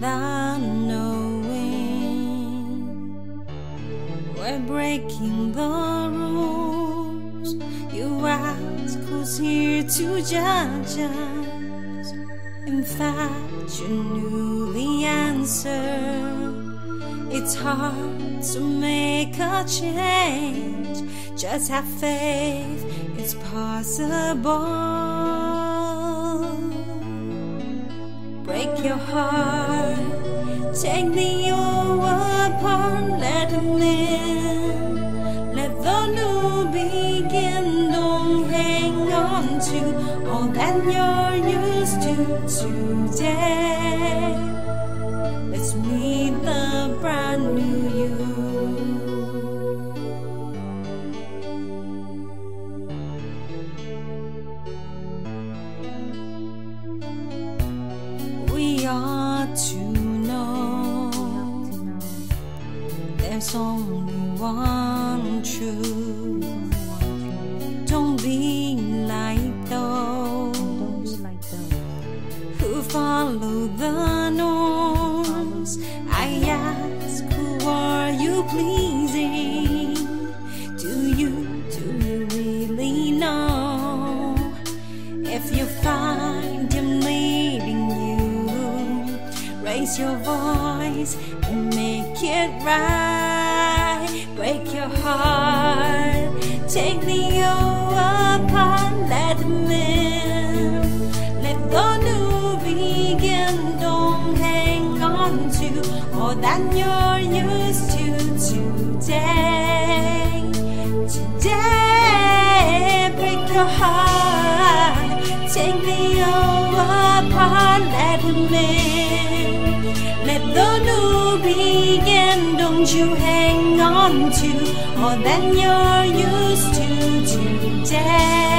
without knowing. We're breaking the rules. You ask who's here to judge us. In fact, you knew the answer. It's hard to make a change. Just have faith, it's possible. Break your heart, take the old apart, let them in. Let the new begin, don't hang on to all that you're used to today. Let's meet the brand new you. To know there's only one truth. Don't be like those who follow the norms. I ask, who are you pleasing? Do you really know if you find him leading you? Raise your voice and make it right. Break your heart, take the old apart, let them in. Let the new begin, don't hang on to all that you're used to today. Today, break your heart, take the old apart, let them in. Let the new begin, don't you hang on to all that you're used to today.